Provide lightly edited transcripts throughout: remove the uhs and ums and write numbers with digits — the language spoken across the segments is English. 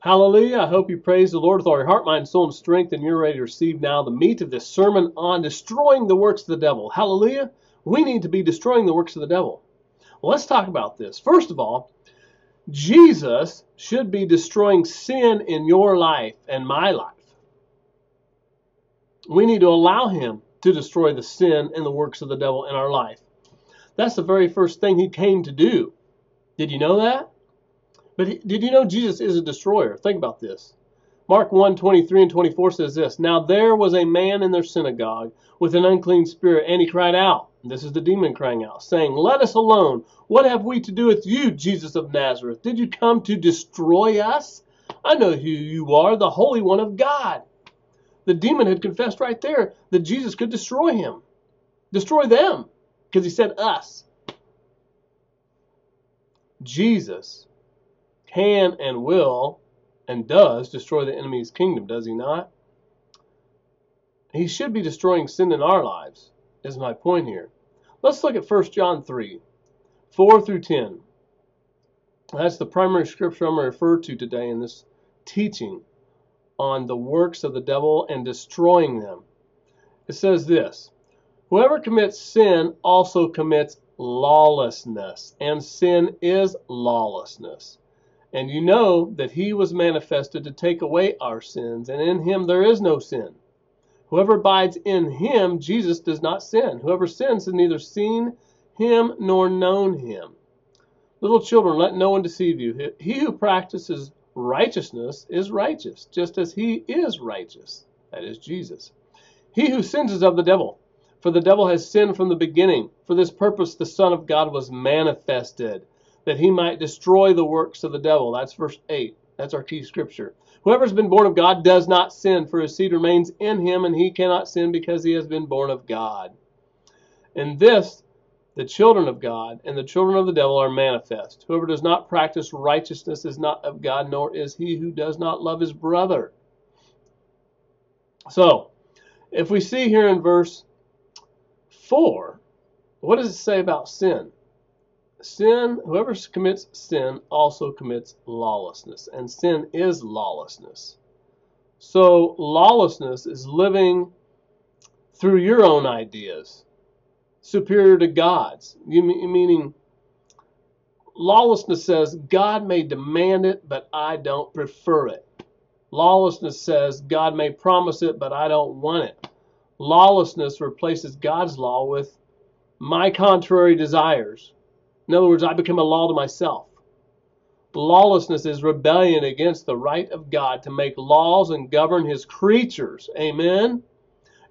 Hallelujah. I hope you praise the Lord with all your heart, mind, soul, and strength, and you're ready to receive now the meat of this sermon on destroying the works of the devil. Hallelujah. We need to be destroying the works of the devil. Well, let's talk about this. First of all, Jesus should be destroying sin in your life and my life. We need to allow him to destroy the sin and the works of the devil in our life. That's the very first thing he came to do. Did you know that? But did you know Jesus is a destroyer? Think about this. Mark 1:23 and 24 says this, "Now there was a man in their synagogue with an unclean spirit, and he cried out," this is the demon crying out, saying, "Let us alone. What have we to do with you, Jesus of Nazareth? Did you come to destroy us? I know who you are, the Holy One of God." The demon had confessed right there that Jesus could destroy him, destroy them, because he said us. Jesus can and will and does destroy the enemy's kingdom, does he not? He should be destroying sin in our lives, is my point here. Let's look at 1 John 3, 4 through 10. That's the primary scripture I'm going to refer to today in this teaching on the works of the devil and destroying them. It says this, "Whoever commits sin also commits lawlessness, and sin is lawlessness. And you know that he was manifested to take away our sins, and in him there is no sin. Whoever abides in him, Jesus, does not sin. Whoever sins has neither seen him nor known him. Little children, let no one deceive you. He who practices righteousness is righteous, just as he is righteous." That is Jesus. "He who sins is of the devil, for the devil has sinned from the beginning. For this purpose the Son of God was manifested, that he might destroy the works of the devil." That's verse 8. That's our key scripture. "Whoever's been born of God does not sin, for his seed remains in him, and he cannot sin because he has been born of God. In this, the children of God and the children of the devil are manifest. Whoever does not practice righteousness is not of God, nor is he who does not love his brother." So, if we see here in verse 4, what does it say about sin? Sin, whoever commits sin also commits lawlessness, and sin is lawlessness. So lawlessness is living through your own ideas, superior to God's. Meaning, lawlessness says, "God may demand it, but I don't prefer it." Lawlessness says, "God may promise it, but I don't want it." Lawlessness replaces God's law with my contrary desires. In other words, I become a law to myself. Lawlessness is rebellion against the right of God to make laws and govern his creatures. Amen?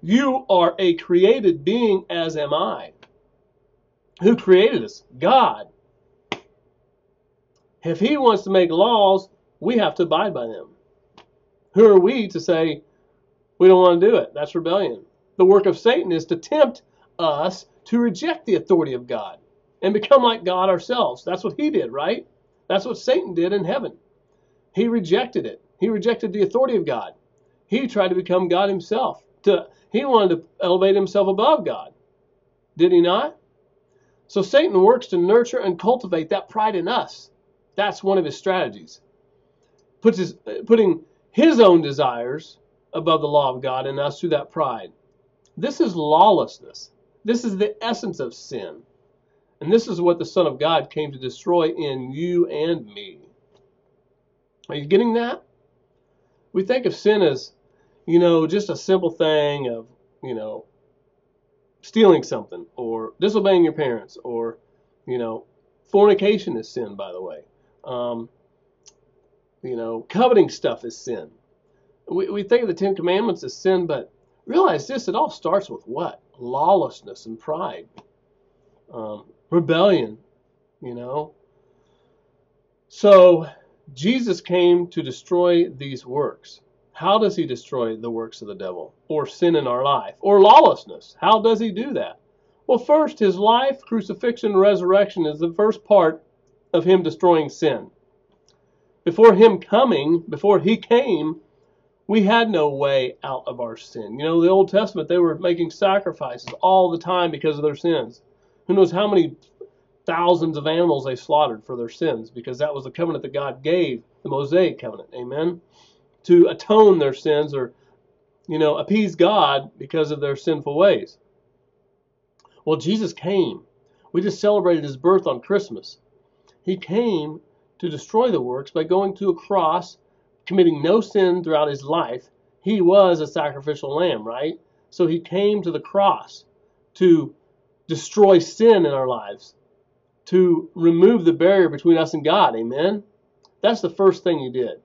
You are a created being, as am I. Who created us? God. If he wants to make laws, we have to abide by them. Who are we to say we don't want to do it? That's rebellion. The work of Satan is to tempt us to reject the authority of God and become like God ourselves. That's what he did, right? That's what Satan did in heaven. He rejected it. He rejected the authority of God. He tried to become God himself. He wanted to elevate himself above God. Did he not? So Satan works to nurture and cultivate that pride in us. That's one of his strategies. Putting his own desires above the law of God in us through that pride. This is lawlessness. This is the essence of sin. And this is what the Son of God came to destroy in you and me. Are you getting that? We think of sin as, just a simple thing of, stealing something or disobeying your parents or, fornication is sin, by the way. Coveting stuff is sin. We think of the Ten Commandments as sin, but realize this, it all starts with what? Lawlessness and pride. Rebellion, So Jesus came to destroy these works. How does he destroy the works of the devil or sin in our life or lawlessness? How does he do that? Well, first, his life, crucifixion, resurrection is the first part of him destroying sin. Before he came, we had no way out of our sin. The Old Testament, they were making sacrifices all the time because of their sins. Who knows how many thousands of animals they slaughtered for their sins, because that was the covenant that God gave, the Mosaic covenant, amen, to atone their sins, or, you know, appease God because of their sinful ways. Well, Jesus came. We just celebrated his birth on Christmas. He came to destroy the works by going to a cross, committing no sin throughout his life. He was a sacrificial lamb, right? So he came to the cross to destroy sin in our lives, to remove the barrier between us and God, amen? That's the first thing he did.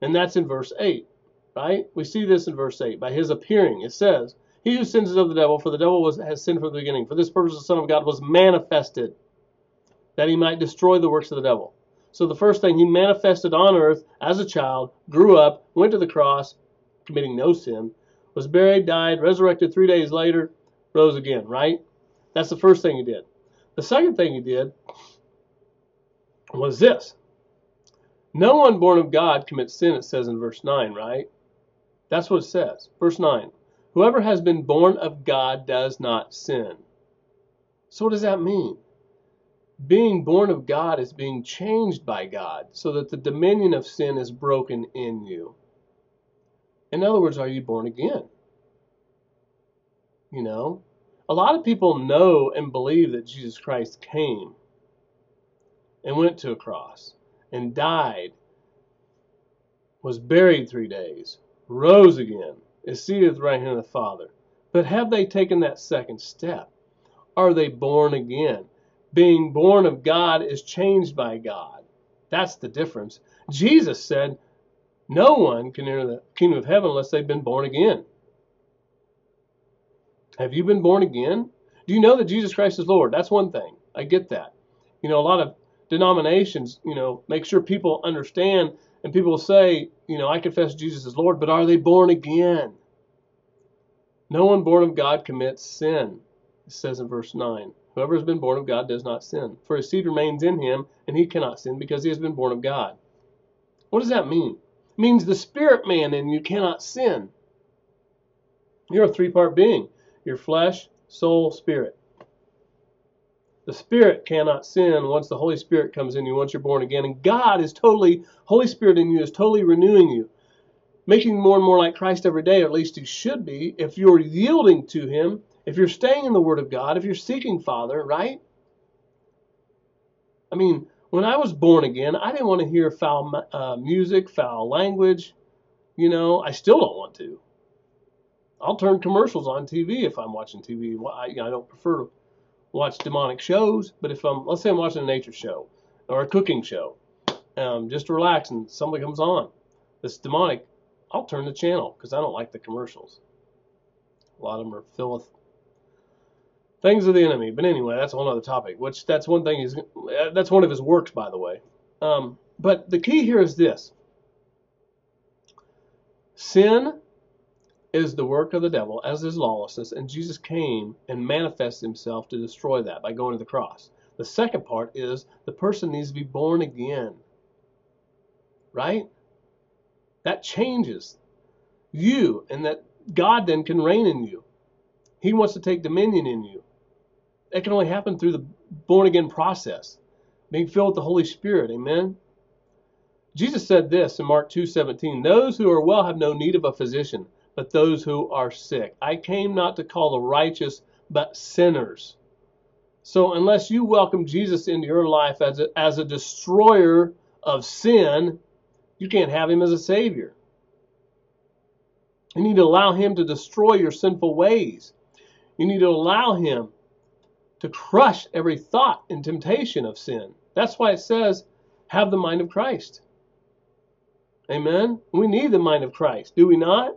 And that's in verse 8, right? We see this in verse 8. By his appearing, it says, he who sins is of the devil, for the devil has sinned from the beginning. For this purpose the Son of God was manifested, that he might destroy the works of the devil. So the first thing, he manifested on earth as a child, grew up, went to the cross, committing no sin, was buried, died, resurrected 3 days later, rose again, right? That's the first thing he did. The second thing he did was this. No one born of God commits sin, it says in verse 9, right? That's what it says. Verse 9. Whoever has been born of God does not sin. So what does that mean? Being born of God is being changed by God so that the dominion of sin is broken in you. In other words, are you born again? You know, a lot of people know and believe that Jesus Christ came and went to a cross and died, was buried 3 days, rose again, is seated at the right hand of the Father. But have they taken that second step? Are they born again? Being born of God is changed by God. That's the difference. Jesus said, no one can enter the kingdom of heaven unless they've been born again. Have you been born again? Do you know that Jesus Christ is Lord? That's one thing. I get that. You know, a lot of denominations, you know, make sure people understand, and people say, you know, I confess Jesus is Lord, but are they born again? No one born of God commits sin, it says in verse 9. Whoever has been born of God does not sin, for his seed remains in him, and he cannot sin because he has been born of God. What does that mean? It means the spirit man in you cannot sin. You're a three-part being. Your flesh, soul, spirit. The Spirit cannot sin once the Holy Spirit comes in you, once you're born again. And God is totally, Holy Spirit in you is totally renewing you, making you more and more like Christ every day, or at least you should be, if you're yielding to Him, if you're staying in the Word of God, if you're seeking Father, right? I mean, when I was born again, I didn't want to hear foul music, foul language. You know, I still don't want to. I'll turn commercials on TV if I'm watching TV. Well, I don't prefer to watch demonic shows, but if I'm, let's say I'm watching a nature show or a cooking show, just to relax, and somebody comes on that's demonic, I'll turn the channel because I don't like the commercials. A lot of them are filled with things of the enemy. But anyway, that's a whole other topic. Which that's one thing is, that's one of his works, by the way. But the key here is this: sin is the work of the devil, as is lawlessness, and Jesus came and manifested himself to destroy that by going to the cross. The second part is the person needs to be born again, right? That changes you, and that God then can reign in you. He wants to take dominion in you. That can only happen through the born again process, being filled with the Holy Spirit, amen? Jesus said this in Mark 2:17, those who are well have no need of a physician, but those who are sick. I came not to call the righteous, but sinners. So unless you welcome Jesus into your life as a destroyer of sin, you can't have him as a savior. You need to allow him to destroy your sinful ways. You need to allow him to crush every thought and temptation of sin. That's why it says, have the mind of Christ. Amen? We need the mind of Christ, do we not?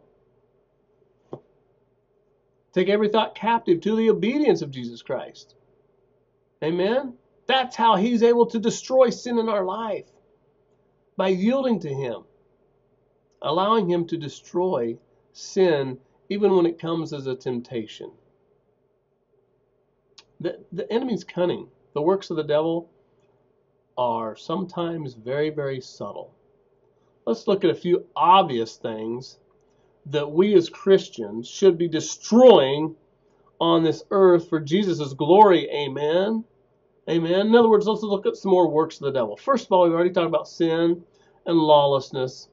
Take every thought captive to the obedience of Jesus Christ. Amen? That's how he's able to destroy sin in our life. By yielding to him. Allowing him to destroy sin even when it comes as a temptation. The enemy's cunning. The works of the devil are sometimes very, very subtle. Let's look at a few obvious things that we as Christians should be destroying on this earth for Jesus' glory, amen? Amen. In other words, let's look at some more works of the devil. First of all, we've already talked about sin and lawlessness.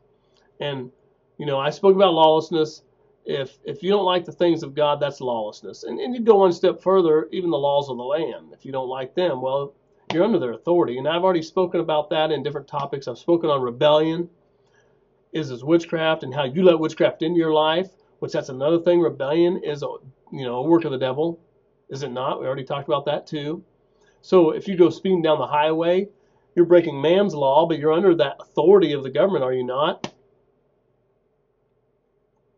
And, you know, I spoke about lawlessness. If you don't like the things of God, that's lawlessness. And you go one step further, even the laws of the land. If you don't like them, well, you're under their authority. And I've already spoken about that in different topics. I've spoken on rebellion, is witchcraft, and how you let witchcraft into your life, which that's another thing. Rebellion is, you know, a work of the devil, is it not? We already talked about that too. So if you go speeding down the highway, you're breaking man's law, but you're under that authority of the government, are you not?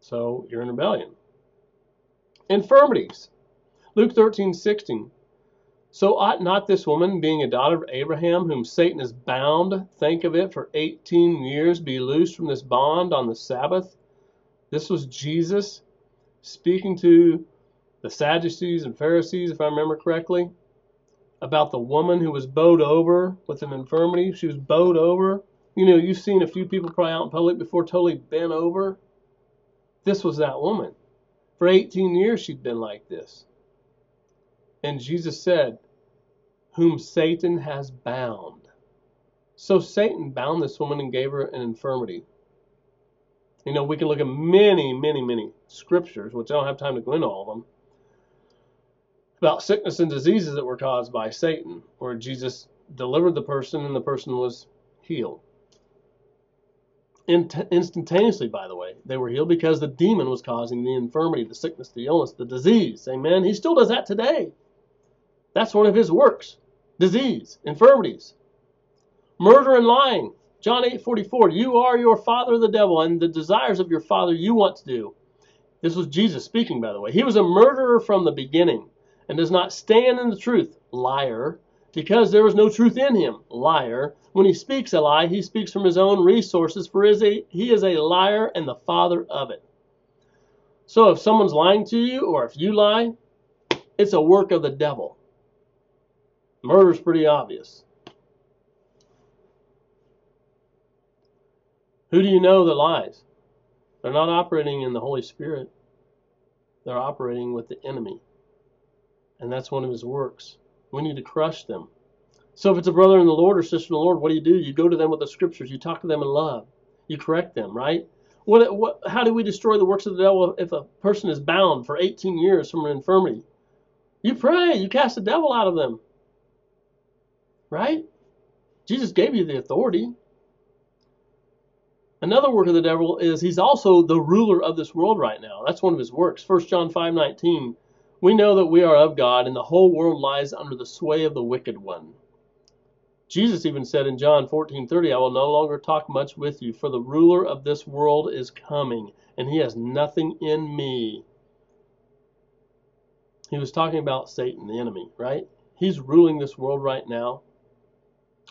So you're in rebellion. Infirmities. Luke 13:16. So ought not this woman, being a daughter of Abraham, whom Satan is bound, think of it, for 18 years, be loosed from this bond on the Sabbath? This was Jesus speaking to the Sadducees and Pharisees, if I remember correctly, about the woman who was bowed over with an infirmity. She was bowed over. You know, you've seen a few people probably out in public before totally bent over. This was that woman. For 18 years she'd been like this. And Jesus said, whom Satan has bound. So Satan bound this woman and gave her an infirmity. You know, we can look at many, many, many scriptures, which I don't have time to go into all of them, about sickness and diseases that were caused by Satan, where Jesus delivered the person and the person was healed. Instantaneously, by the way, they were healed because the demon was causing the infirmity, the sickness, the illness, the disease. Amen. He still does that today. That's one of his works. Disease, infirmities, murder and lying. John 8:44, you are your father the devil, and the desires of your father you want to do. This was Jesus speaking, by the way. He was a murderer from the beginning and does not stand in the truth. Liar. Because there was no truth in him. Liar. When he speaks a lie, he speaks from his own resources, for he is a liar and the father of it. So if someone's lying to you, or if you lie, it's a work of the devil. Murder's pretty obvious. Who do you know that lies? They're not operating in the Holy Spirit. They're operating with the enemy. And that's one of his works. We need to crush them. So if it's a brother in the Lord or sister in the Lord, what do? You go to them with the scriptures. You talk to them in love. You correct them, right? How do we destroy the works of the devil if a person is bound for 18 years from an infirmity? You pray. You cast the devil out of them. Right? Jesus gave you the authority. Another work of the devil is he's also the ruler of this world right now. That's one of his works. 1 John 5:19. We know that we are of God, and the whole world lies under the sway of the wicked one. Jesus even said in John 14:30, I will no longer talk much with you, for the ruler of this world is coming, and he has nothing in me. He was talking about Satan, the enemy, right? He's ruling this world right now.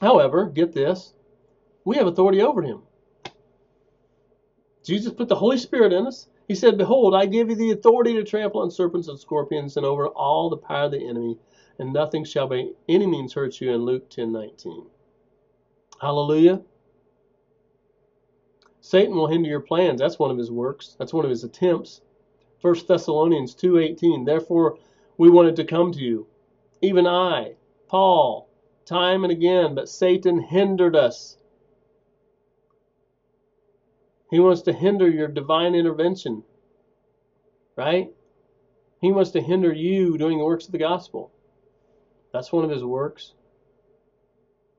However, get this, we have authority over him. Jesus put the Holy Spirit in us. He said, behold, I give you the authority to trample on serpents and scorpions and over all the power of the enemy, and nothing shall by any means hurt you, in Luke 10:19. Hallelujah. Satan will hinder your plans. That's one of his works. That's one of his attempts. 1 Thessalonians 2:18, therefore we wanted to come to you, even I, Paul, time and again, but Satan hindered us. He wants to hinder your divine intervention, right? He wants to hinder you doing the works of the gospel. That's one of his works,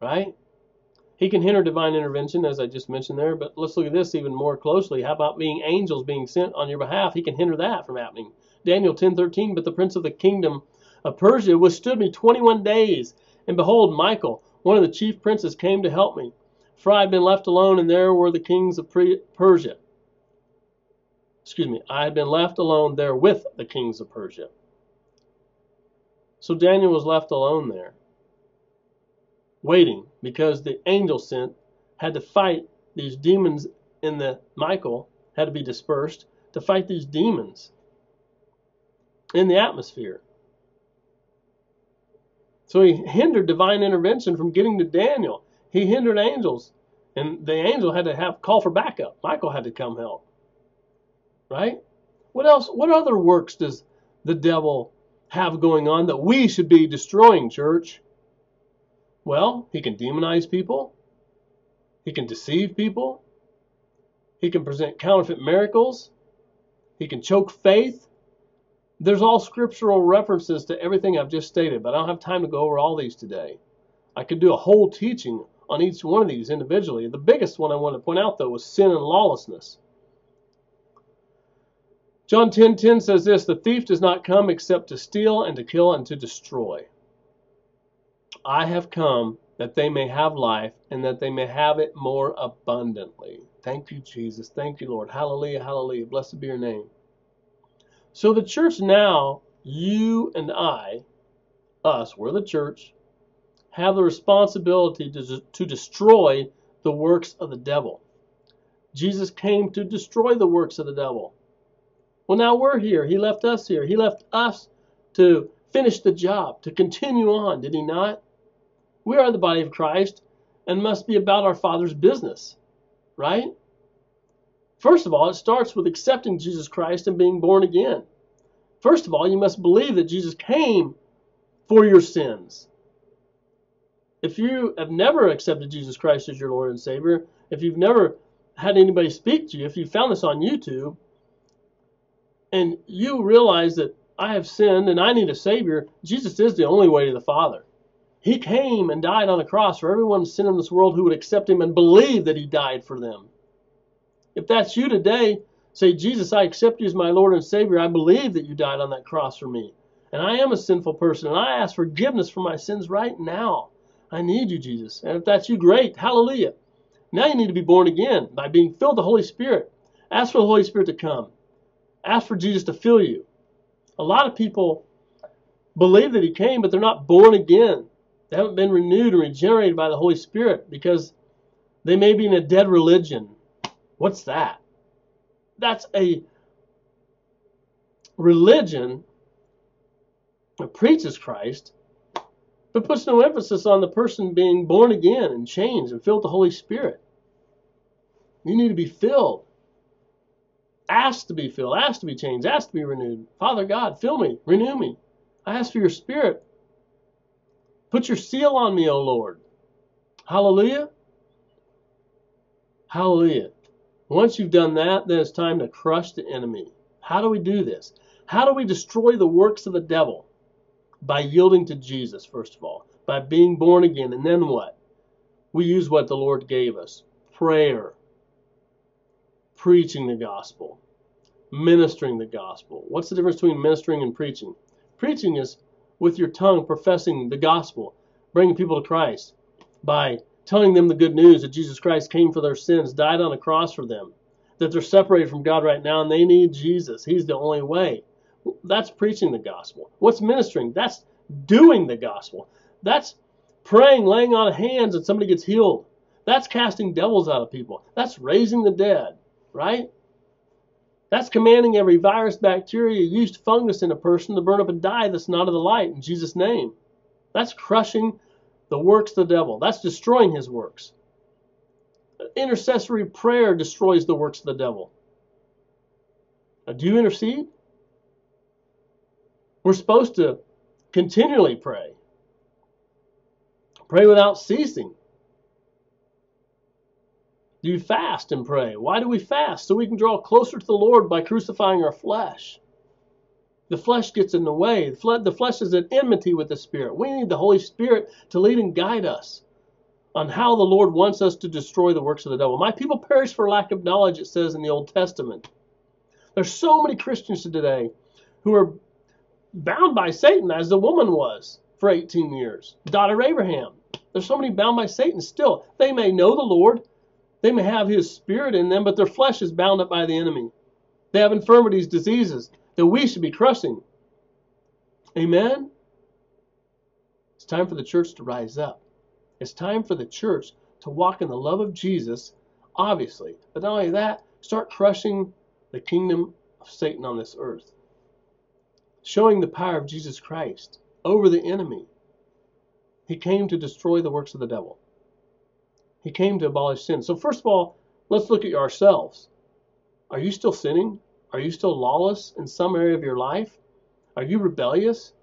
right? He can hinder divine intervention, as I just mentioned there, but let's look at this even more closely. How about being angels being sent on your behalf? He can hinder that from happening. Daniel 10:13, but the prince of the kingdom of Persia withstood me 21 days, and behold, Michael, one of the chief princes, came to help me. For I had been left alone, and there were the kings of Persia. Excuse me, I had been left alone there with the kings of Persia. So Daniel was left alone there, waiting, because the angel sent had to fight these demons in the Michael, had to be dispersed to fight these demons in the atmosphere. So he hindered divine intervention from getting to Daniel. He hindered angels, and the angel had to call for backup. Michael had to come help, right? What else? What other works does the devil have going on that we should be destroying, church? Well, he can demonize people. He can deceive people. He can present counterfeit miracles. He can choke faith. There's all scriptural references to everything I've just stated, but I don't have time to go over all these today. I could do a whole teaching on each one of these individually. The biggest one I want to point out, though, was sin and lawlessness. John 10:10 says this, "The thief does not come except to steal and to kill and to destroy. I have come that they may have life and that they may have it more abundantly." Thank you, Jesus. Thank you, Lord. Hallelujah, hallelujah. Blessed be your name. So the church now, you and I, us, we're the church, have the responsibility to destroy the works of the devil. Jesus came to destroy the works of the devil. Well, now we're here. He left us here. He left us to finish the job, to continue on, did he not? We are the body of Christ and must be about our Father's business, right? First of all, it starts with accepting Jesus Christ and being born again. First of all, you must believe that Jesus came for your sins. If you have never accepted Jesus Christ as your Lord and Savior, if you've never had anybody speak to you, if you found this on YouTube, and you realize that I have sinned and I need a Savior, Jesus is the only way to the Father. He came and died on the cross for everyone's sin in this world who would accept him and believe that he died for them. If that's you today, say, Jesus, I accept you as my Lord and Savior. I believe that you died on that cross for me. And I am a sinful person, and I ask forgiveness for my sins right now. I need you, Jesus. And if that's you, great. Hallelujah. Now you need to be born again by being filled with the Holy Spirit. Ask for the Holy Spirit to come. Ask for Jesus to fill you. A lot of people believe that he came, but they're not born again. They haven't been renewed and regenerated by the Holy Spirit because they may be in a dead religion. What's that? That's a religion that preaches Christ, but puts no emphasis on the person being born again and changed and filled with the Holy Spirit. You need to be filled. Ask to be filled, ask to be changed, ask to be renewed. Father God, fill me, renew me. I ask for your Spirit. Put your seal on me, O Lord. Hallelujah. Hallelujah. Once you've done that, then it's time to crush the enemy. How do we do this? How do we destroy the works of the devil? By yielding to Jesus, first of all. By being born again. And then what? We use what the Lord gave us. Prayer. Preaching the gospel, ministering the gospel. What's the difference between ministering and preaching? Preaching is with your tongue professing the gospel, bringing people to Christ by telling them the good news that Jesus Christ came for their sins, died on a cross for them, that they're separated from God right now and they need Jesus. He's the only way. That's preaching the gospel. What's ministering? That's doing the gospel. That's praying, laying on hands, and somebody gets healed. That's casting devils out of people. That's raising the dead. Right? That's commanding every virus, bacteria, yeast, fungus in a person to burn up and die that's not of the light in Jesus' name. That's crushing the works of the devil. That's destroying his works. Intercessory prayer destroys the works of the devil. Now, do you intercede? We're supposed to continually pray. Pray without ceasing. Do you fast and pray? Why do we fast? So we can draw closer to the Lord by crucifying our flesh. The flesh gets in the way. The flesh is at enmity with the Spirit. We need the Holy Spirit to lead and guide us on how the Lord wants us to destroy the works of the devil. My people perish for lack of knowledge, it says in the Old Testament. There's so many Christians today who are bound by Satan, as the woman was for 18 years, daughter of Abraham. There's so many bound by Satan still. They may know the Lord. They may have his Spirit in them, but their flesh is bound up by the enemy. They have infirmities, diseases that we should be crushing. Amen? It's time for the church to rise up. It's time for the church to walk in the love of Jesus, obviously. But not only that, start crushing the kingdom of Satan on this earth. Showing the power of Jesus Christ over the enemy. He came to destroy the works of the devil. He came to abolish sin. So first of all, let's look at ourselves. Are you still sinning? Are you still lawless in some area of your life? Are you rebellious?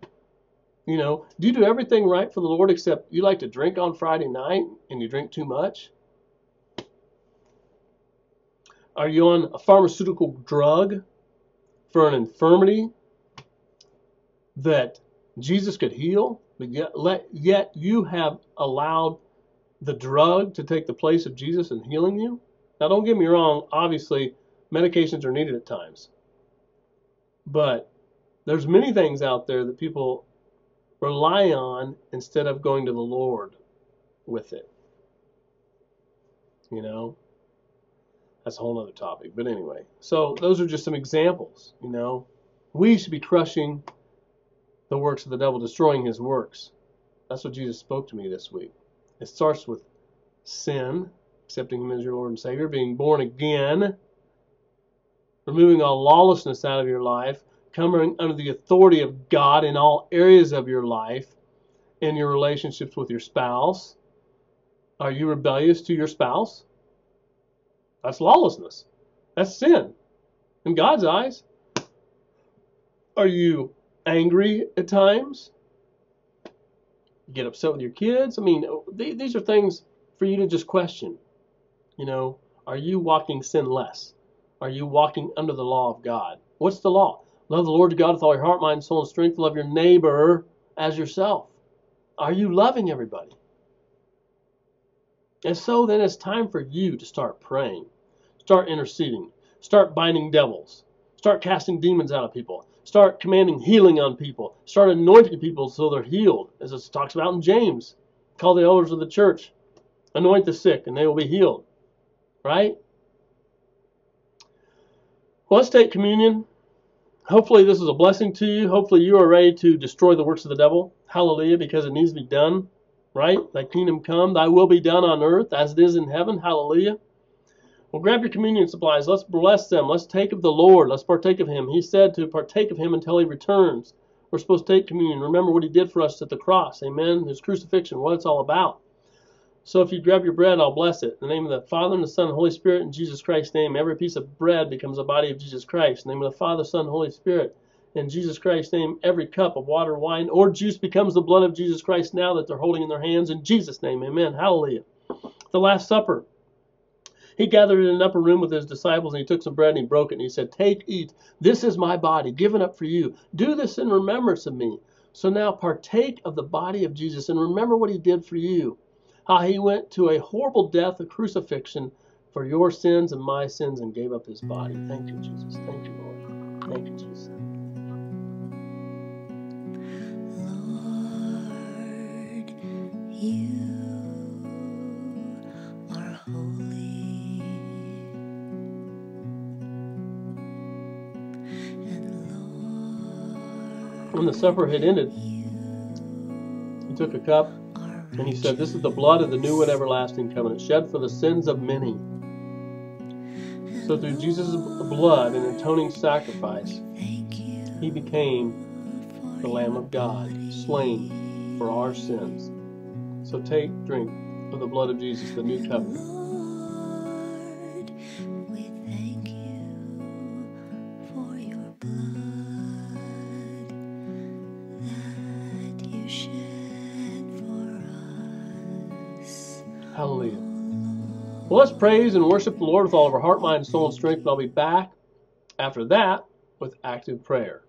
You know, do you do everything right for the Lord except you like to drink on Friday night and you drink too much? Are you on a pharmaceutical drug for an infirmity that Jesus could heal, but yet you have allowed the drug to take the place of Jesus in healing you? Now, don't get me wrong. Obviously, medications are needed at times. But there's many things out there that people rely on instead of going to the Lord with it. You know? That's a whole other topic. But anyway, so those are just some examples, you know. We should be crushing the works of the devil, destroying his works. That's what Jesus spoke to me this week. It starts with sin, accepting him as your Lord and Savior, being born again, removing all lawlessness out of your life, coming under the authority of God in all areas of your life, in your relationships with your spouse. Are you rebellious to your spouse? That's lawlessness. That's sin in God's eyes. Are you angry at times? You get upset with your kids? I mean, these are things for you to just question. You know, are you walking sinless? Are you walking under the law of God? What's the law? Love the Lord your God with all your heart, mind, soul, and strength. Love your neighbor as yourself. Are you loving everybody? And so then it's time for you to start praying, start interceding, start binding devils, start casting demons out of people, start commanding healing on people, start anointing people so they're healed, as it talks about in James. Call the elders of the church, anoint the sick, and they will be healed. Right? Well, let's take communion. Hopefully this is a blessing to you. Hopefully you are ready to destroy the works of the devil. Hallelujah, because it needs to be done. Right? Thy kingdom come, thy will be done on earth as it is in heaven. Hallelujah. Well, grab your communion supplies. Let's bless them. Let's take of the Lord. Let's partake of him. He said to partake of him until he returns. We're supposed to take communion. Remember what he did for us at the cross. Amen. His crucifixion, what it's all about. So if you grab your bread, I'll bless it. In the name of the Father, and the Son, and the Holy Spirit, in Jesus Christ's name. Every piece of bread becomes the body of Jesus Christ. In the name of the Father, Son, and Holy Spirit. In Jesus Christ's name, every cup of water, wine, or juice becomes the blood of Jesus Christ now that they're holding in their hands. In Jesus' name, amen. Hallelujah. The Last Supper. He gathered in an upper room with his disciples, and he took some bread, and he broke it, and he said, "Take, eat. This is my body, given up for you. Do this in remembrance of me." So now partake of the body of Jesus, and remember what he did for you. How he went to a horrible death, a crucifixion, for your sins and my sins, and gave up his body. Thank you, Jesus. Thank you, Lord. Thank you, Jesus. You are holy, and Lord, when the supper had ended, he took a cup and he said, "This is the blood of the new and everlasting covenant, shed for the sins of many." So through Jesus' blood and atoning sacrifice, he became the Lamb of God, slain for our sins. So take, drink of the blood of Jesus, the new covenant. Lord, we thank you for your blood that you shed for us. Hallelujah. Well, let's praise and worship the Lord with all of our heart, mind, soul, and strength. And I'll be back after that with active prayer.